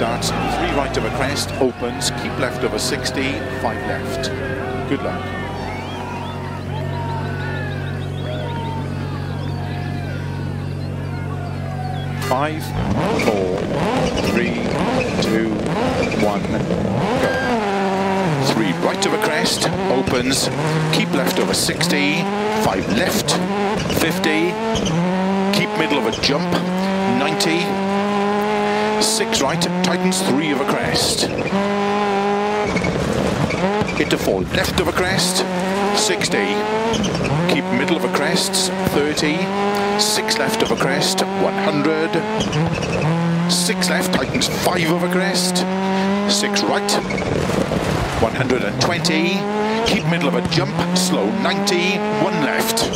starts, 3 right of a crest, opens, keep left of a 60, 5 left. Good luck. Five, four, three, two, one, go. 3 right of a crest, opens, keep left over 60, 5 left, 50, keep middle of a jump, 90, 6 right, tightens 3 of a crest. Hit to 4 left of a crest, 60, keep middle of a crest, 30, 6 left of a crest, 100, 6 left, tightens 5 of a crest, 6 right, 120, keep middle of a jump, slow 90, 1 left.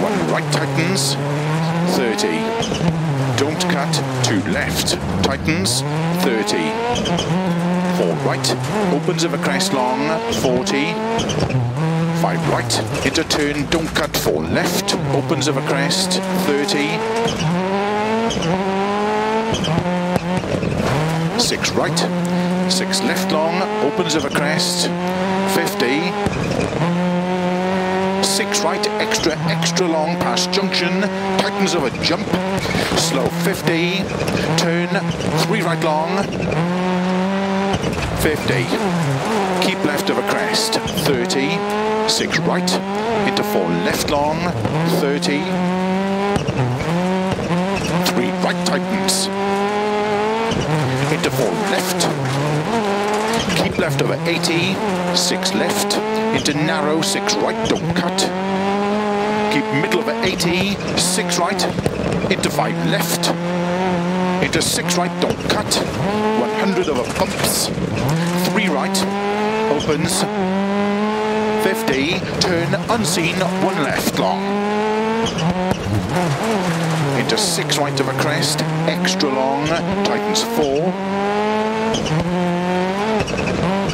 1 right, tightens, 30, don't cut, 2 left, tightens, 30. 4 right, opens of a crest long, 40, 5 right, into turn, don't cut, 4 left, opens of a crest, 30, 6 right, 6 left long, opens of a crest, 50, 6 right, extra, extra long, past junction, tightens of a jump, slow 50, turn, 3 right long, 50, keep left of a crest, 30, 6 right, into 4 left long, 30, 3 right tightens, into 4 left, keep left over 80, 6 left, into narrow, 6 right, don't cut, keep middle over 80, 6 right, into 5 left, into 6 right, don't cut, 100 over bumps, 3 right, opens, 50, turn unseen, 1 left long, into 6 right of a crest, extra long, tightens 4,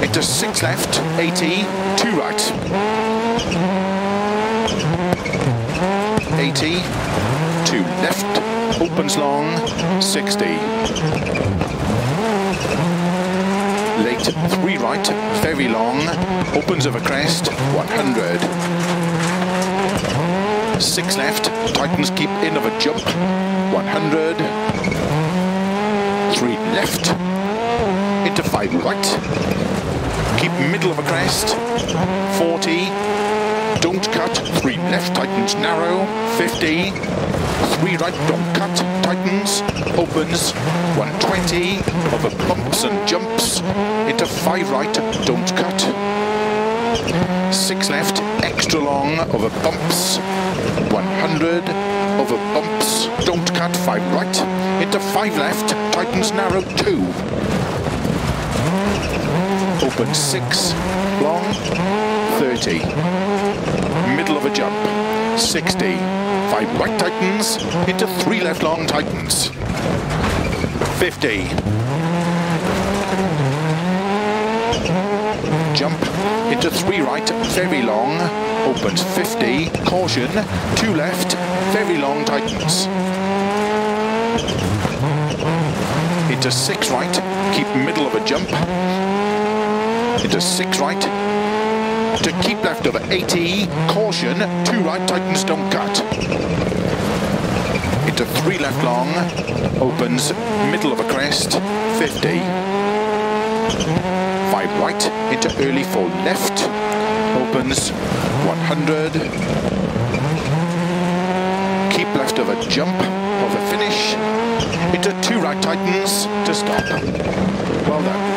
into 6 left, 80, 2 right, 80, 2 left, opens long, 60. Late, 3 right, very long, opens of a crest, 100. 6 left, tightens keep in of a jump, 100. 3 left, into 5 right, keep middle of a crest, 40. Don't cut, 3 left, tightens narrow, 50, 3 right, don't cut, tightens, opens, 120, over bumps and jumps, into 5 right, don't cut, 6 left, extra long, over bumps, 100, over bumps, don't cut, 5 right, into 5 left, tightens narrow, 2, open 6, long, 30. Middle of a jump, 60, 5 right tightens, into 3 left long tightens, 50, jump, into 3 right, very long, opens 50, caution, 2 left, very long tightens, into 6 right, keep middle of a jump, into 6 right, to keep left over 80, caution, 2 right tightens, don't cut, into 3 left long, opens, middle of a crest, 50, 5 right, into early 4 left, opens, 100, keep left over jump, over finish, into 2 right tightens, to stop. Well done.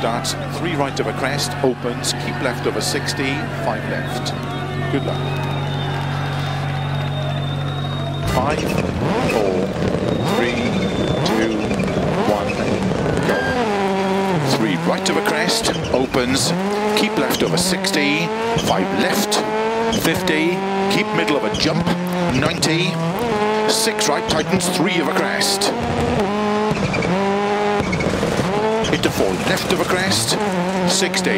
starts, 3 right of a crest, opens, keep left of a 60, 5 left. Good luck. 5, 4, 3, 2, 1, go. 3 right of a crest, opens, keep left of a 60, 5 left, 50, keep middle of a jump, 90, 6 right tightens, 3 of a crest. Into 4 left of a crest, 60,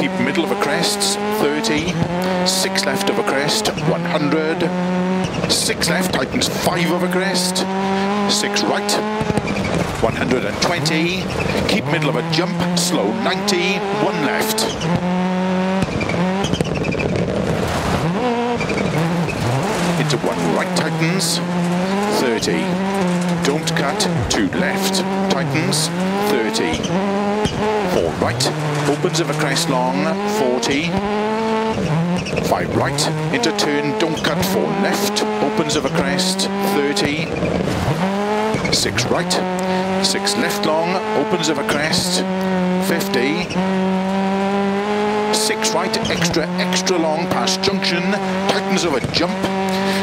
keep middle of a crest, 30, 6 left of a crest, 100, 6 left tightens, 5 of a crest, 6 right, 120, keep middle of a jump, slow 90, 1 left. 1 right tightens, 30, don't cut, 2 left, tightens, 30, 4 right, opens of a crest long, 40, 5 right, into turn, don't cut, 4 left, opens of a crest, 30, 6 right, 6 left long, opens of a crest, 50, 6 right, extra long, past junction, tightens of a jump,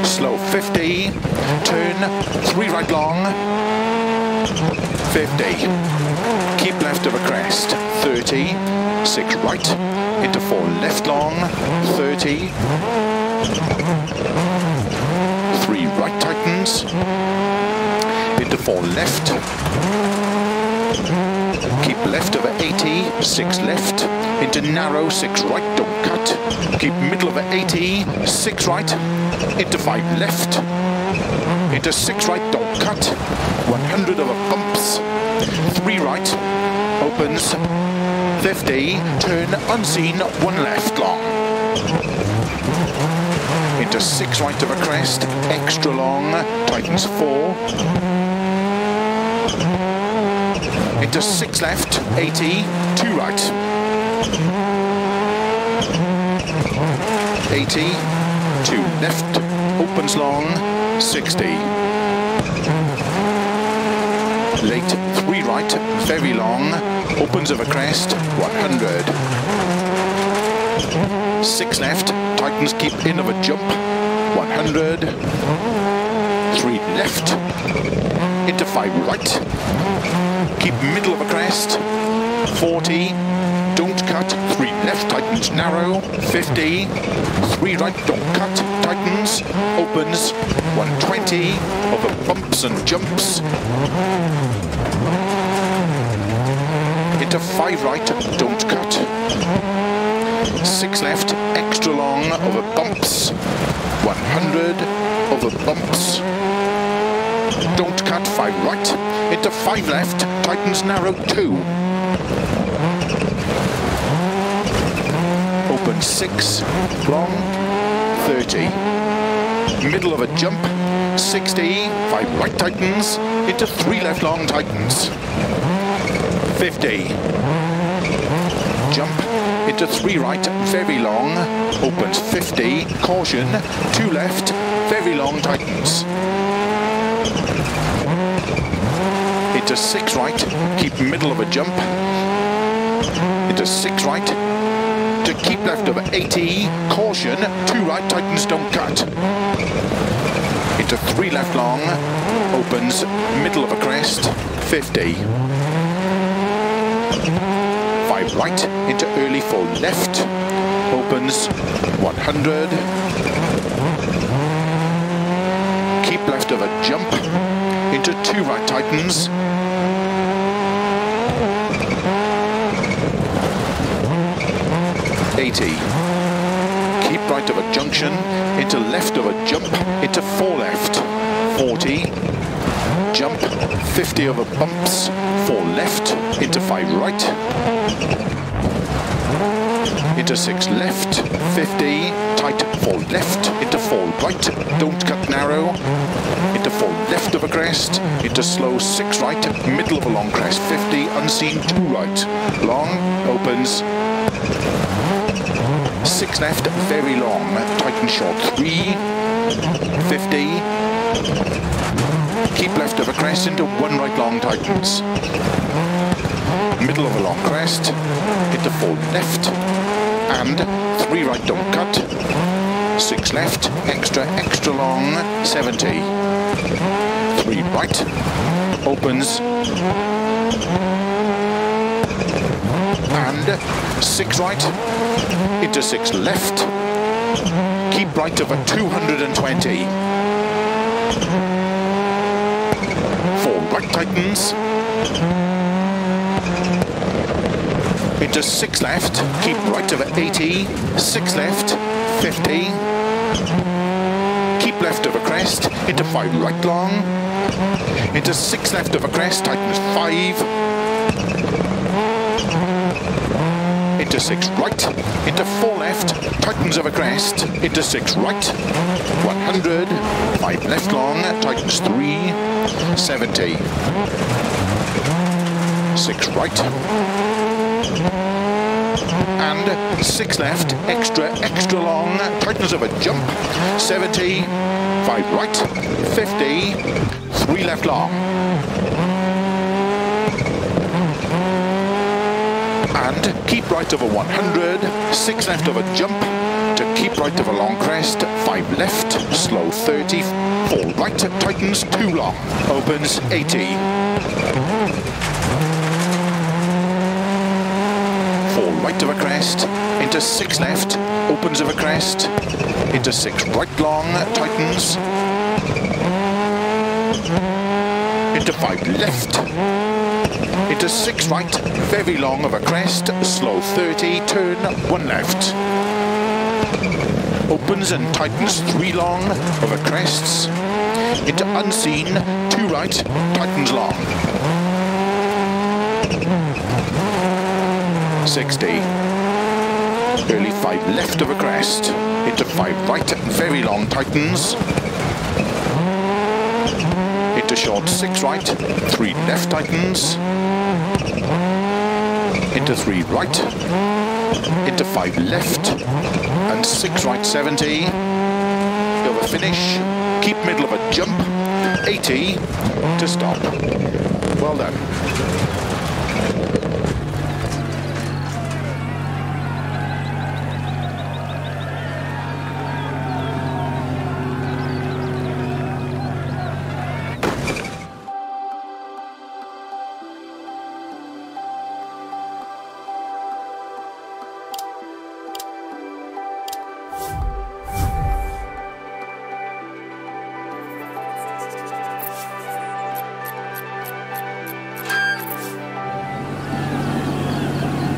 slow 50, turn, 3 right long, 50, keep left of a crest, 30, 6 right, into 4 left long, 30, 3 right tightens, into 4 left, keep left over 80, 6 left, into narrow, 6 right, don't cut, keep middle over 80, 6 right, into 5 left, into 6 right, don't cut, 100 over bumps, 3 right, opens, 50, turn unseen, 1 left long, into 6 right of a crest, extra long, tightens 4, into 6 left, 80, 2 right, 80, 2 left, opens long, 60, late, 3 right, very long, opens of a crest, 100, 6 left, tightens, keep in of a jump, 100, 3 left, into 5 right, keep middle of a crest, 40, don't cut, 3 left, tightens, narrow, 50, 3 right, don't cut, tightens, opens, 120, over bumps and jumps, into 5 right, don't cut, 6 left, extra long, over bumps, 100, over bumps, don't cut, 5 right, into 5 left, tightens narrow, 2. Open 6, long, 30. Middle of a jump, 60, 5 right tightens, into 3 left long tightens. 50. Jump, into 3 right, very long, opens 50, caution, 2 left, very long tightens. Into 6 right, keep middle of a jump, into 6 right, to keep left of 80, caution, 2 right tightens, don't cut, into 3 left long, opens, middle of a crest, 50, 5 right, into early 4 left, opens, 100, keep left of a jump, into 2 right tightens, 80, keep right of a junction, into left of a jump, into 4 left, 40, jump, 50 over bumps, 4 left, into 5 right, into 6 left, 50, tight, 4 left, into 4 right, don't cut narrow, into 4 left of a crest, into slow 6 right, middle of a long crest, 50, unseen, 2 right, long, opens, 6 left, very long, tighten short, 3, 50, keep left of a crest, into 1 right long, tightens, middle of a long crest, hit a 4 left, and 3 right dump cut, 6 left, extra long, 70, 3 right, opens, and 6 right, into 6 left, keep right over 220, 4 right tightens, into 6 left, keep right over 80, 6 left, 50, keep left over crest, into 5 right long, into 6 left over crest, tightens 5, into 6 right, into 4 left, tightens over crest, into 6 right, 100, 5 left long, tightens 3, 70, 6 right, and 6 left, extra long, tightens of a jump, 70, 5 right, 50, 3 left long, and keep right of a 100, 6 left of a jump, to keep right of a long crest, 5 left, slow 30, 4 right, tightens, 2 long, opens 80. 4 right of a crest, into 6 left, opens of a crest, into 6 right long, tightens, into 5 left, into 6 right, very long of a crest, slow 30, turn 1 left, opens and tightens 3 long of a crests, into unseen, 2 right, tightens long. 60, early 5 left of a crest, into 5 right, very long tightens, into short 6 right, 3 left tightens, into 3 right, into 5 left, and 6 right 70, over finish, keep middle of a jump, 80 to stop. Well done.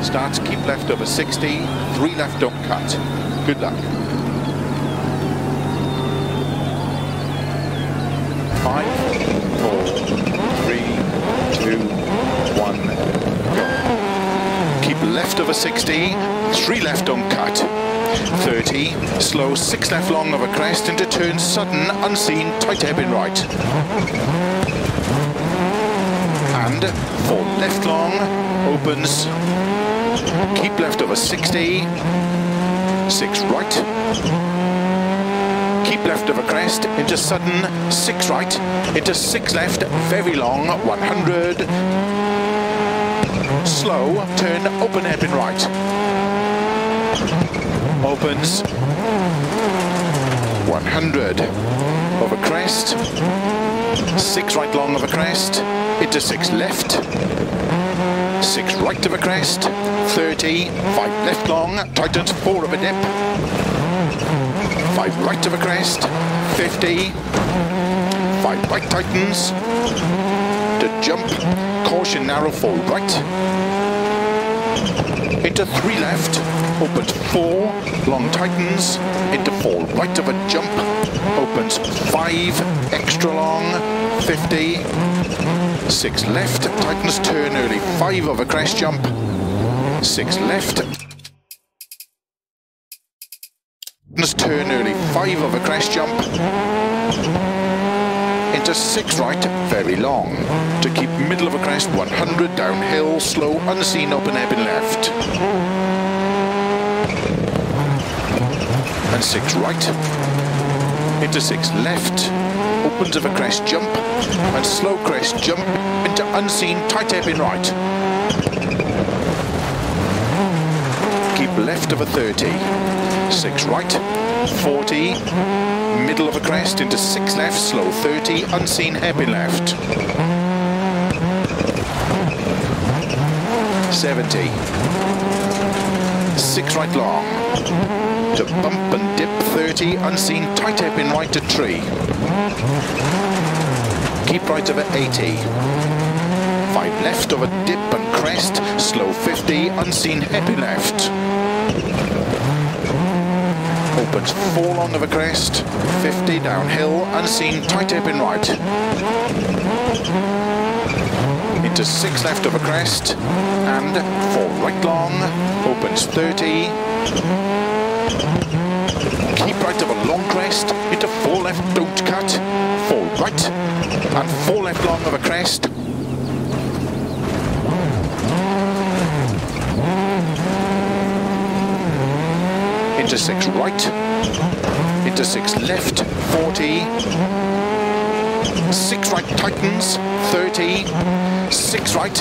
Starts keep left over 60, 3 left don't cut. Good luck. 5, 4, 3, 2, 1, go. Keep left over 60, 3 left don't cut. 30, slow 6 left long over crest into turn sudden, unseen, tight hairpin right. And 4 left long, opens, keep left over 60, 6 right, keep left over crest, into sudden, 6 right, into 6 left, very long, 100, slow, turn, open hairpin right, opens, 100, over crest, 6 right long of a crest, into 6 left, 6 right of a crest, 30, 5 left long, tightens 4 of a dip, 5 right of a crest, 50, 5 right tightens, to jump, caution narrow 4 right, into 3 left, opens 4, long tightens, into 4 right of a jump, opens 5, extra long, 50, 6 left, tightens turn early, 5 of a crest jump, 6 left, tightens turn early, 5 of a crest jump, into 6 right, very long, to keep middle of a crest, 100, downhill, slow, unseen, open hairpin left, and 6 right, into 6 left, opens of a crest jump, and slow crest jump, into unseen, tight hairpin right. left of a 30, 6 right, 40, middle of a crest into 6 left, slow 30, unseen hairpin left, 70, 6 right long, to bump and dip 30, unseen tight hairpin right to tree, keep right over 80, 5 left over dip and crest, slow 50, unseen happy left. Opens 4 long of a crest, 50 downhill, unseen tight happy right. Into 6 left of a crest, and 4 right long, opens 30. Keep right of a long crest, into 4 left, don't cut, 4 right, and 4 left long of a crest, into 6 right, into 6 left, 40, 6 right tightens, 30, 6 right,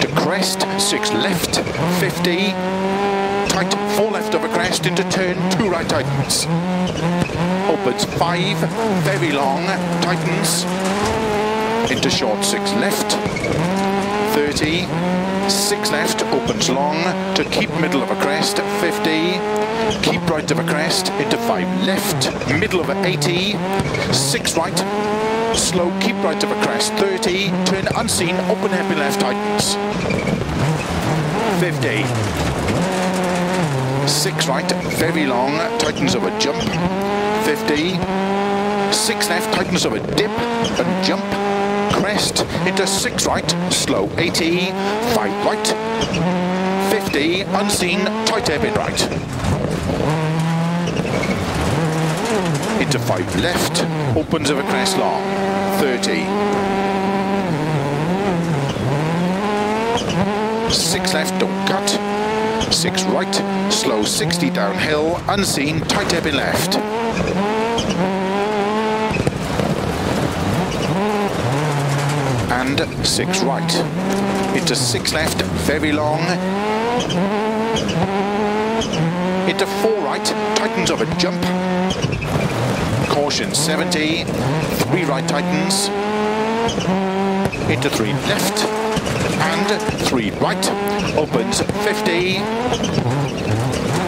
to crest, 6 left, 50, tight, 4 left over crest, into turn, 2 right tightens, opens 5, very long, tightens, into short, 6 left, 30, 6 left, opens long, to keep middle of a crest, 50, keep right of a crest, into 5 left, middle of a 80, 6 right, slow, keep right of a crest, 30, turn unseen, open happy left, tightens, 50, 6 right, very long, tightens of a jump, 50, 6 left, tightens of a dip, and jump, crest, into 6 right, slow 80, 5 right, 50, unseen, tight hairpin right. Into 5 left, opens of a crest long, 30. 6 left, don't cut, 6 right, slow 60 downhill, unseen, tight hairpin left. And 6 right, into 6 left, very long, into 4 right, tightens of a jump, caution 70, 3 right tightens, into 3 left, and 3 right, opens 50,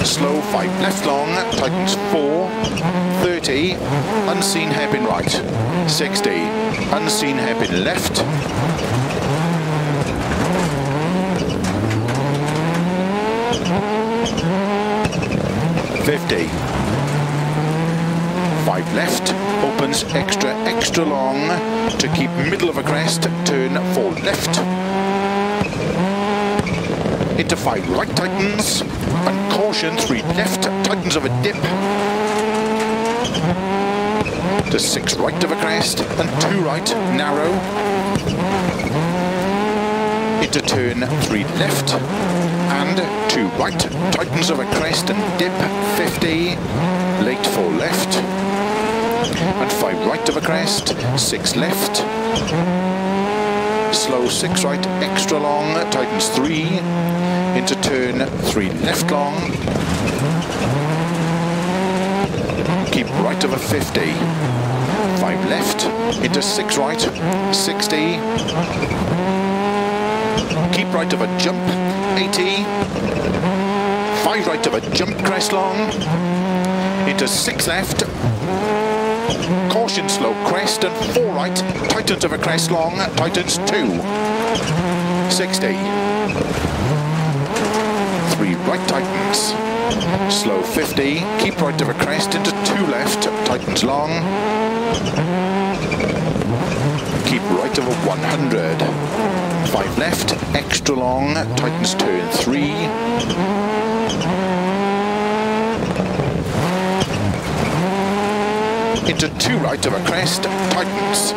slow 5 left long, tightens 4, 30, unseen hairpin right, 60, unseen hairpin left, 50, 5 left, opens extra long, to keep middle of a crest, turn 4 left, into 5 right tightens, and caution 3 left, tightens of a dip, to 6 right of a crest, and 2 right, narrow, into turn 3 left, and 2 right, tightens of a crest, and dip, 50, late 4 left, and 5 right of a crest, 6 left, slow 6 right, extra long, tightens 3, into turn 3 left long, keep right of a 50, 5 left, into 6 right, 60, keep right of a jump, 80, 5 right of a jump crest long, into 6 left, caution slow crest, and 4 right, tightens of a crest long, tightens 2, 60, 3 right tightens, slow 50, keep right of a crest, into 2 left, tightens long, keep right of a 100, 5 left, extra long, tightens turn 3, into 2 right of a crest, tightens,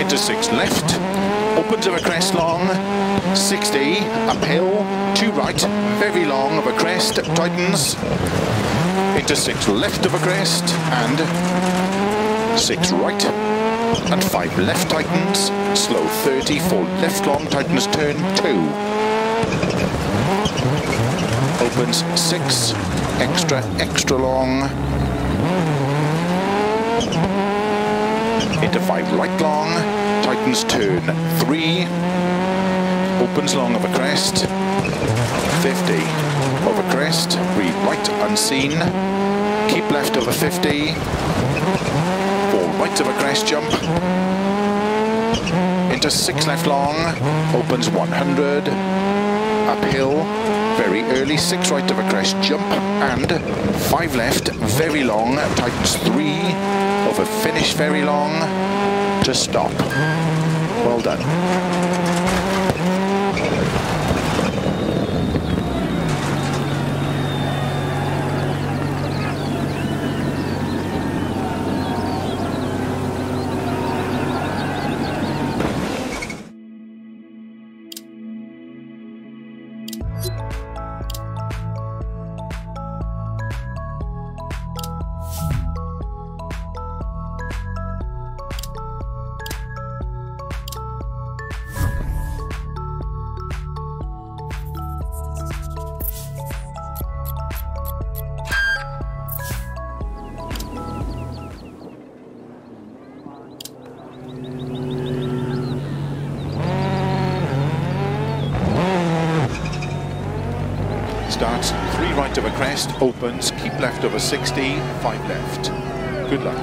into 6 left, opens of a crest long, 60, uphill, 2 right, very long of a crest, tightens, into 6 left of a crest, and 6 right, and 5 left tightens, slow 30 for left long tightens turn 2. Opens 6, extra long, into 5 right long, tightens turn 3, opens long of a crest, 50, over crest, read right unseen, keep left over 50, fall right of a crest jump, into 6 left long, opens 100, uphill, very early, 6 right of a crest jump, and 5 left, very long, tightens 3, over finish very long, to stop. Well done. Starts 3 right of a crest, opens, keep left over 60, 5 left. Good luck.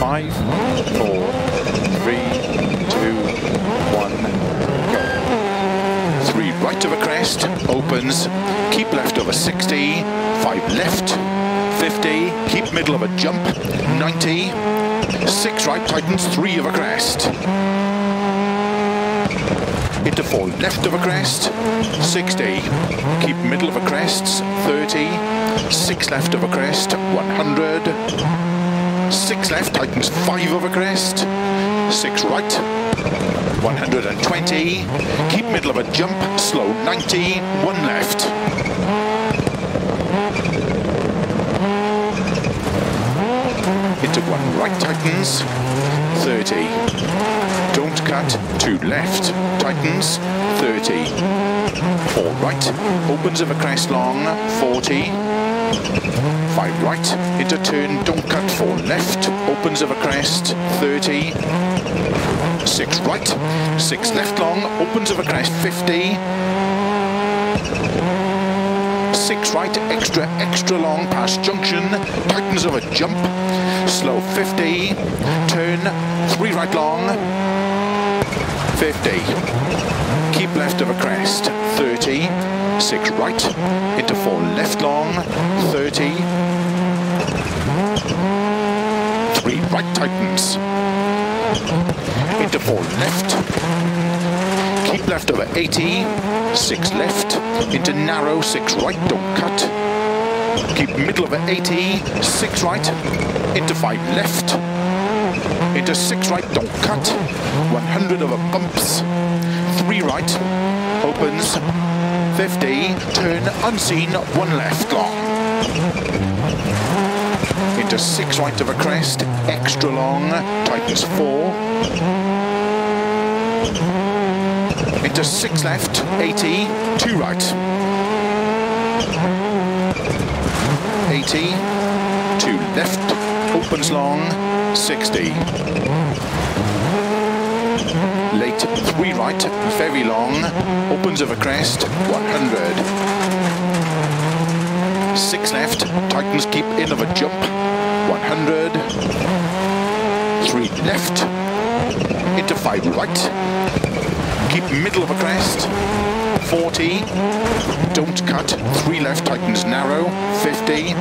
Five, four, three, two, one, go. 3 right of a crest, opens, keep left over 60, 5 left, 50, keep middle of a jump, 90. 6 right tightens, 3 of a crest. Into 4 left of a crest, 60. Keep middle of a crest, 30. 6 left of a crest, 100. 6 left tightens, 5 of a crest. 6 right, 120. Keep middle of a jump, slow 90. 1 left. Into 1 right tightens, 30. Don't cut, 2 left tightens, 30. 4 right opens of a crest long, 40. 5 right into turn, don't cut, 4 left opens of a crest, 30. 6 right, 6 left long opens of a crest, 50. 6 right, extra long past junction, tightens of a jump, slow 50, turn, 3 right long, 50, keep left of a crest, 30, 6 right, into 4 left long, 30, 3 right tightens, into 4 left, keep left over 80, 6 left, into narrow, 6 right, don't cut. Keep middle over 80, 6 right, into 5 left, into 6 right, don't cut. 100 over bumps, 3 right, opens, 50, turn unseen, 1 left long. Into 6 right over crest, extra long, tightens 4. Into 6 left, 80, 2 right, 80, 2 left, opens long, 60, late 3 right, very long, opens of a crest, 100, 6 left, tightens, keep in of a jump, 100, 3 left, into 5 right, keep middle of a crest, 40, don't cut, 3 left tightens narrow, 50,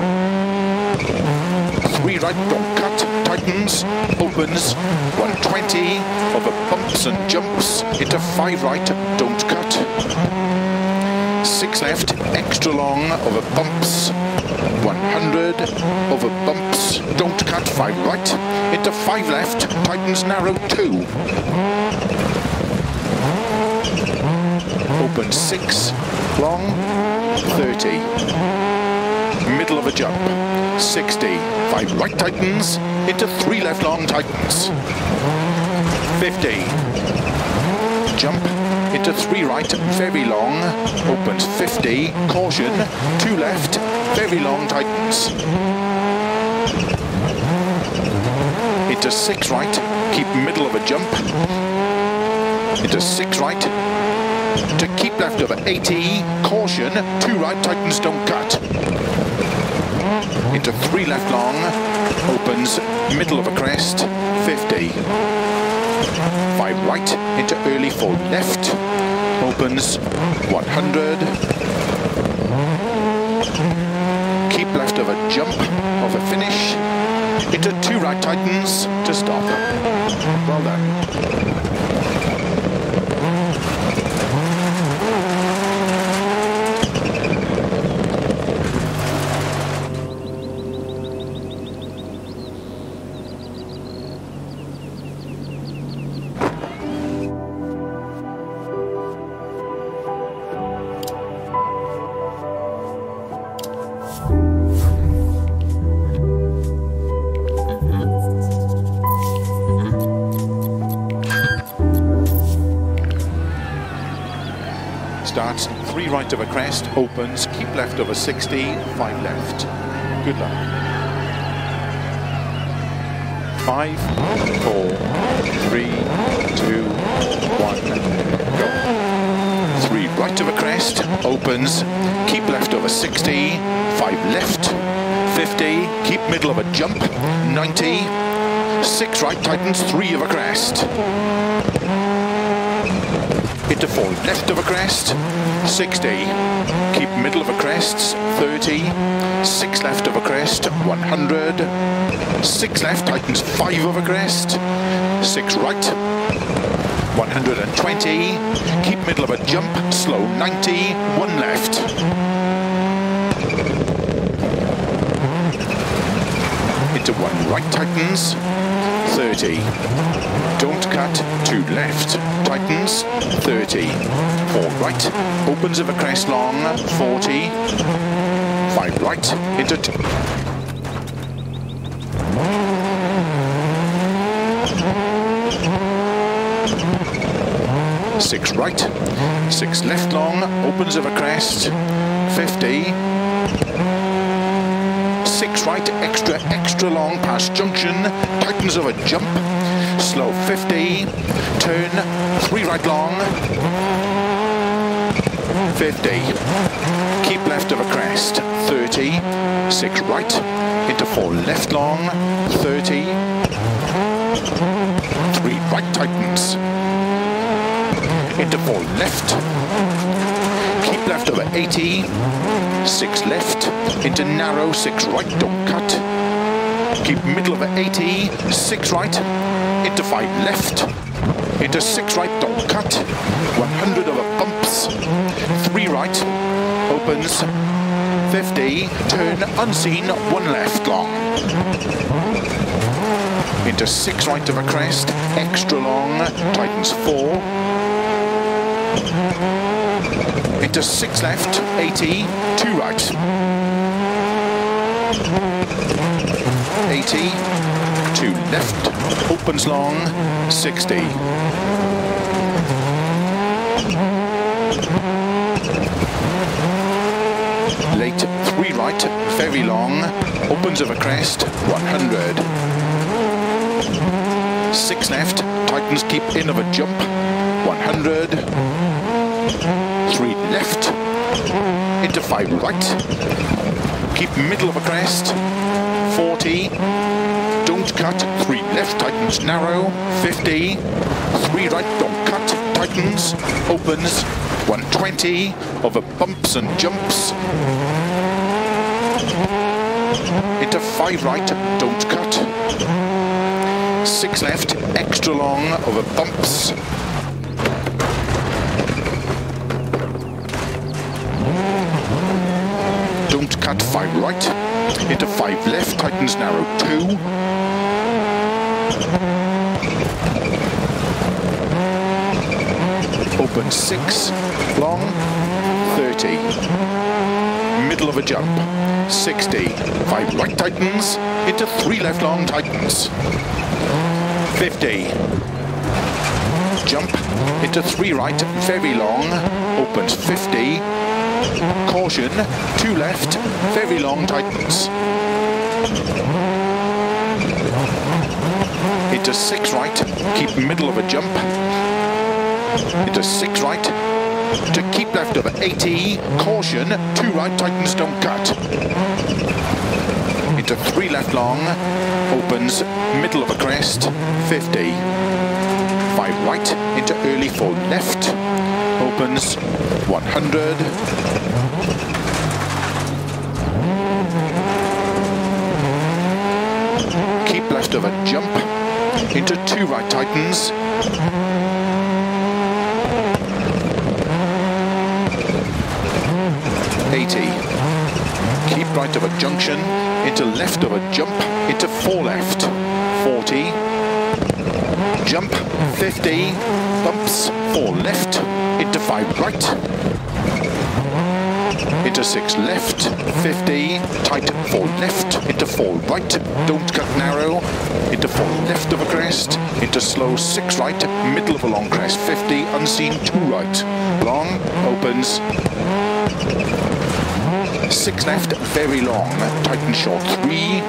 3 right don't cut, tightens, opens, 120, over bumps and jumps, into 5 right, don't cut, 6 left, extra long, over bumps, 100, over bumps, don't cut, 5 right, into 5 left, tightens narrow, 2, open 6, long, 30. middle of a jump. 60, 5 right tightens into 3 left long tightens. 50, jump into 3 right, very long, opens. 50, caution, 2 left, very long tightens. Into 6 right, keep middle of a jump. Into 6 right, to keep left over 80, caution, 2 right tightens, don't cut. Into 3 left long, opens, middle of a crest, 50. 5 right, into early 4 left, opens, 100. Keep left of a jump, of a finish, into 2 right tightens to stop. Well done. Starts 3 right of a crest, opens, keep left over 60, 5 left. Good luck. 5, 4, 3, 2, 1, go. 3 right of a crest, opens, keep left over 60, 5 left, 50, keep middle of a jump, 90, 6 right tightens, 3 of a crest. Into 4 left of a crest, 60, keep middle of a crest, 30, 6 left of a crest, 100, 6 left tightens, 5 of a crest, 6 right, 120, keep middle of a jump, slow 90, 1 left. Into 1 right tightens, 30, don't cut, 2 left, tightens, 30, 4 right, opens of a crest long, 40, 5 right, into 2, 6 right, 6 left long, opens of a crest, 50, 6 right, extra long, past junction, tightens of a jump, slow 50, turn, 3 right long, 50, keep left of a crest, 30, 6 right, into 4 left long, 30, 3 right tightens, into 4 left, keep left over 80, 6 left, into narrow, 6 right, don't cut. Keep middle over 80, 6 right, into 5 left, into 6 right, don't cut. 100 over bumps, 3 right, opens, 50, turn unseen, 1 left long. Into 6 right of a crest, extra long, tightens 4. Into 6 left, 80, 2 right, 80, 2 left, opens long, 60, late, 3 right, very long, opens of a crest, 100, 6 left, tightens, keep in of a jump, 100, 3 left, into 5 right, keep middle of a crest, 40, don't cut, 3 left, tightens narrow, 50, 3 right, don't cut, tightens, opens, 120, over bumps and jumps, into 5 right, don't cut, 6 left, extra long, over bumps, 5 right, into 5 left, tightens narrow 2, open 6, long, 30, middle of a jump, 60. 5 right tightens into 3 left long tightens. 50. Jump into 3 right, very long, opens 50. Caution, 2 left, very long tightens. Into 6 right, keep middle of a jump. Into 6 right, to keep left of 80. Caution, 2 right tightens, don't cut. Into 3 left long, opens middle of a crest, 50. 5 right, into early 4 left, opens 100. 2 left of a jump, into 2 right tightens, . 80. Keep right of a junction, into left of a jump, into 4 left, 40. Jump, 50. Bumps, 4 left, into 5 right, into 6 left, 50. Tight, 4 left, into 4 right, don't cut narrow, into 4 left of a crest, into slow 6 right, middle of a long crest, 50, unseen 2 right, long, opens, 6 left, very long, tighten short 3,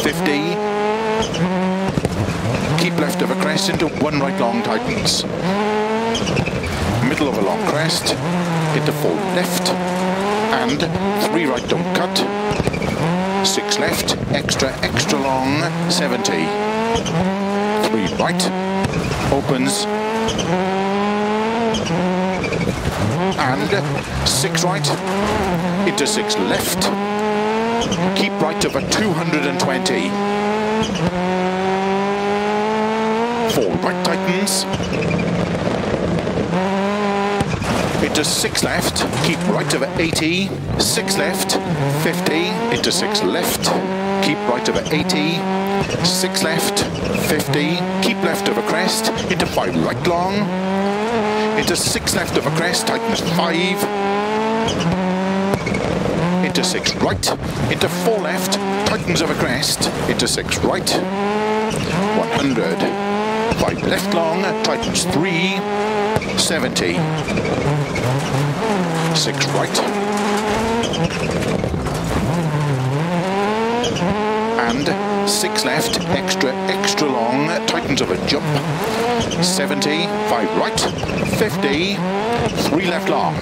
50, keep left of a crest into 1 right long tightens, middle of a long crest, into 4 left, and 3 right don't cut, 6 left, extra long, 70. 3 right, opens, and 6 right, into 6 left, keep right of a 220. 4 right tightens, into 6 left, keep right of 80, 6 left, 50, into 6 left, keep right of 80, 6 left, 50, keep left of a crest, into 5 right long, into 6 left of a crest, tightens 5, into 6 right, into 4 left, tightens of a crest, into 6 right, 100, 5 left long, tightens 3, 70, 6 right, and 6 left, extra long, tightens of a jump, 70, 5 right, 50, 3 left long,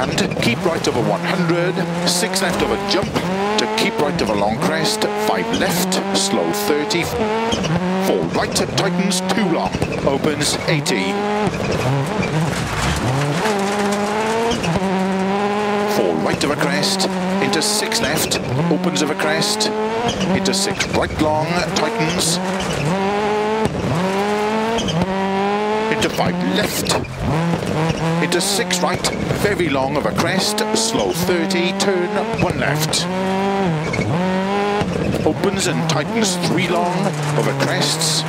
and keep right of a 100, 6 left of a jump, to keep right of a long crest, 5 left, slow 30, 4 right tightens, 2 long, opens 80. 4 right of a crest, into 6 left, opens of a crest, into 6 right long, tightens, into 5 left, into 6 right, very long of a crest, slow 30, turn 1 left. Opens and tightens 3 long over crests,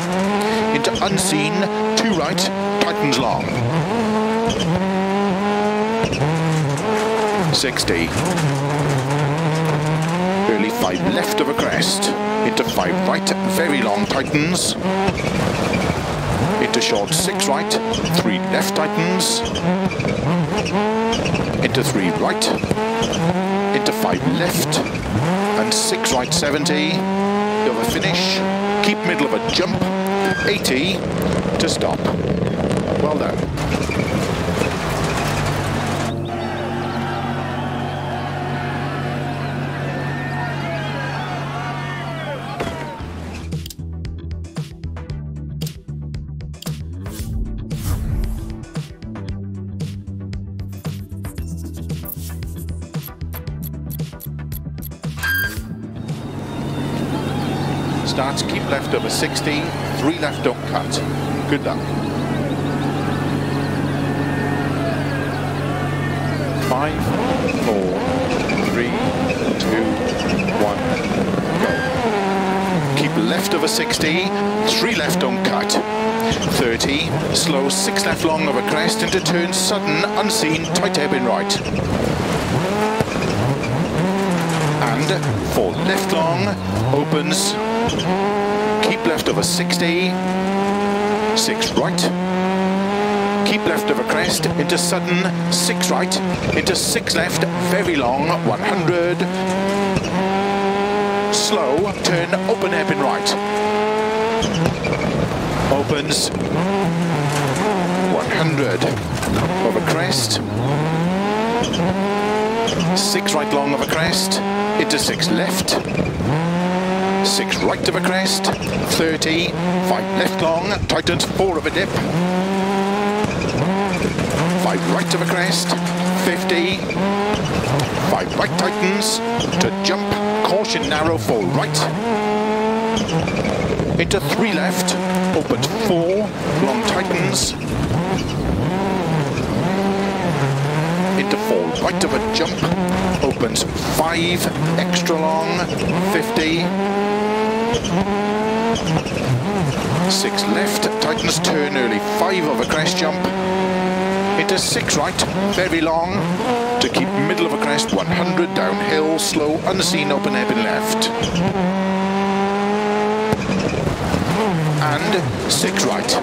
into unseen 2 right, tightens long, 60, early 5 left of a crest, into 5 right, very long tightens, into short 6 right, 3 left tightens, into 3 right, into 5 left, and 6 right, 70, over finish, keep middle of a jump, 80, to stop. Well done. Starts keep left over 60, 3 left don't cut. Good luck. 5, 4, 3, 2, 1, go. Keep left. left of a 60, 3 left on cut, 30, slow 6 left long of a crest into turn sudden, unseen, tight hair in right. And 4 left long, opens, keep left of a 60, 6 right. Keep left of a crest, into sudden, 6 right, into 6 left, very long, 100, slow, turn, open hairpin in right, opens, 100, of a crest, 6 right long of a crest, into 6 left, 6 right of a crest, 30, 5 left long, tightens, 4 of a dip, 5 right of a crest, 50, 5 right tightens, to jump, caution narrow, 4 right, into 3 left, open 4, long tightens, into 4 right of a jump, opens 5, extra long, 50, 6 left, tightens, turn early, 5 of a crest jump, into 6 right, very long, to keep middle of a crest, 100, downhill, slow, unseen, open ebb in left. And 6 right,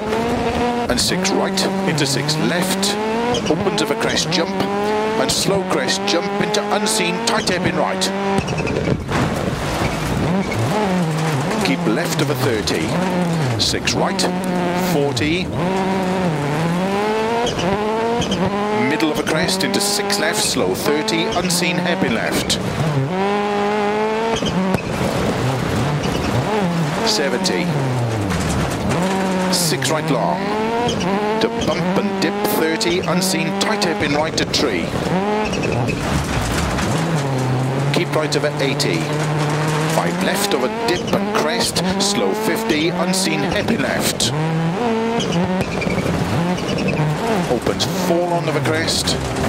and 6 right, into 6 left, opens of a crest jump, and slow crest jump into unseen, tight ebb in right. Keep left of a 30, 6 right, 40, middle of a crest into 6 left, slow 30, unseen hairpin left. 70. 6 right long. To bump and dip 30, unseen tight hairpin right to tree. Keep right of a 80. 5 left of a dip and crest, slow 50, unseen hairpin left. Opens 4 long of a crest,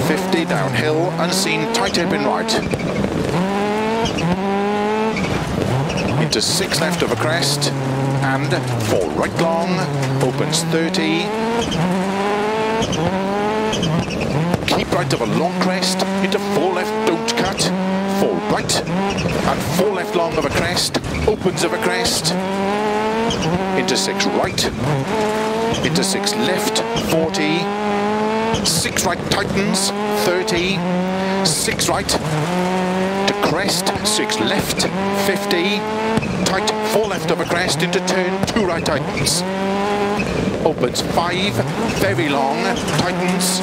50 downhill, unseen, tight hairpin right. Into 6 left of a crest, and 4 right long, opens 30. Keep right of a long crest, into 4 left, don't cut, 4 right, and 4 left long of a crest, opens of a crest, into 6 right. Into 6 left, 40, 6 right tightens, 30, 6 right to crest, 6 left, 50, tight, 4 left of a crest into turn, 2 right tightens, opens 5, very long, tightens,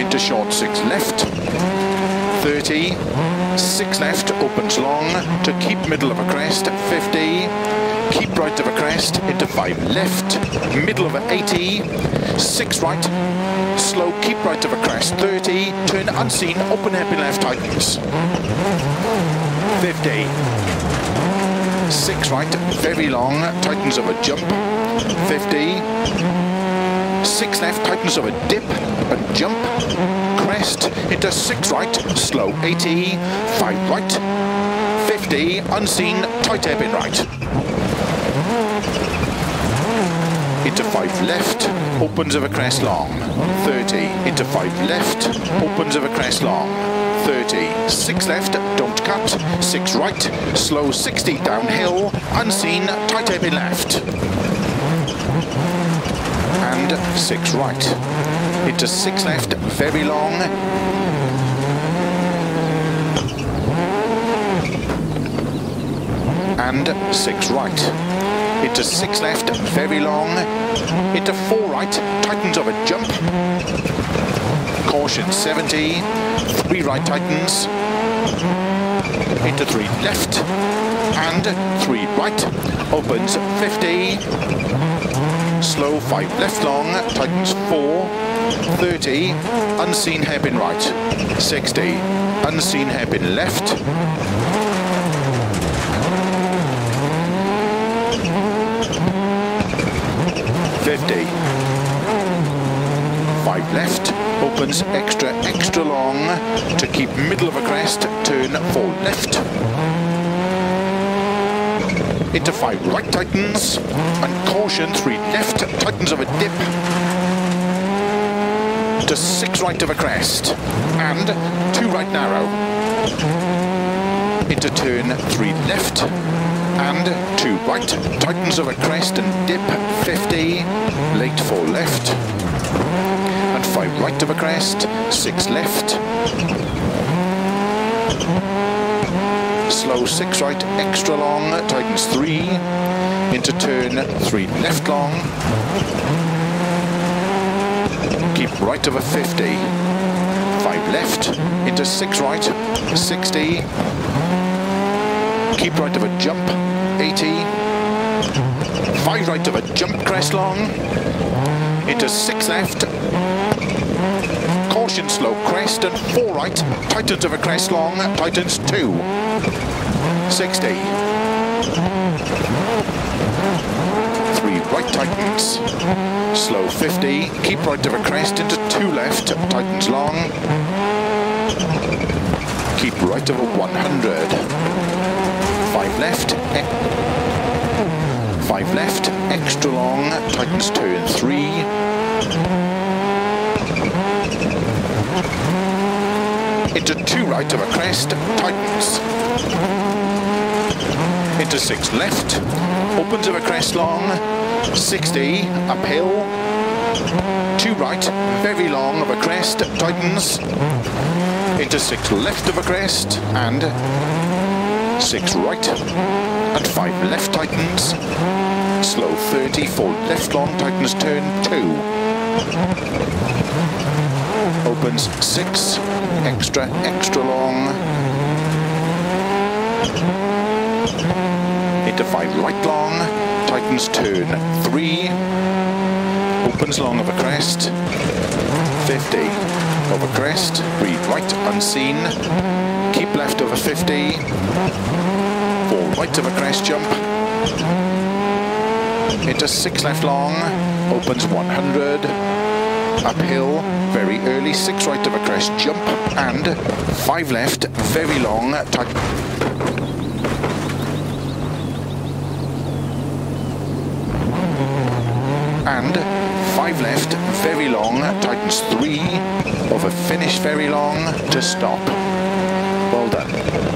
into short 6 left, 30, 6 left, opens long, to keep middle of a crest, 50, keep right of a crest, into 5 left, middle of a 80, 6 right, slow, keep right of a crest, 30, turn unseen, open hairpin left, tightens, 50, 6 right, very long, tightens of a jump, 50, 6 left, tightens of a dip, and jump, crest, into 6 right, slow, 80, 5 right, 50, unseen, tight hairpin right. Into 5 left, opens of a crest long, 30, into 5 left, opens of a crest long, 30, 6 left, don't cut, 6 right, slow 60 downhill, unseen, tight hairpin left, and 6 right, into 6 left, very long, and 6 right. Into 6 left, very long, into 4 right, tightens of a jump, caution 70, 3 right tightens, into 3 left, and 3 right, opens 50, slow 5 left long, tightens 4, 30, unseen hairpin right, 60, unseen hairpin left, left, opens extra, extra long, to keep middle of a crest, turn 4 left, into five right tightens and caution three left tightens of a dip to six right of a crest and two right narrow into turn three left and two right tightens of a crest and dip 50 late four left and five right of a crest six left. Slow six right extra long tightens three into turn three left long, keep right of a 50 five left into six right 60, keep right of a jump 80 five right of a jump crest long into six left caution slow crest and four right tightens of a crest long tightens two 60 three right tightens slow 50 keep right of a crest into two left tightens long keep right of a 100 five left extra long tightens turn three into two right of a crest, tightens. Into six left, opens of a crest long, 60, uphill. Two right, very long of a crest, tightens. Into six left of a crest, and six right, and five left tightens. Slow 30, four left long, tightens turn two. Opens six, extra long, into five right long, tightens turn three, opens long of a crest, 50 of a crest, three right unseen, keep left of a 50, four right of a crest jump, into six left long, opens 100, uphill, very early, six right of a crest jump, and five left, very long, tightens three, of a finish very long, to stop. Well done.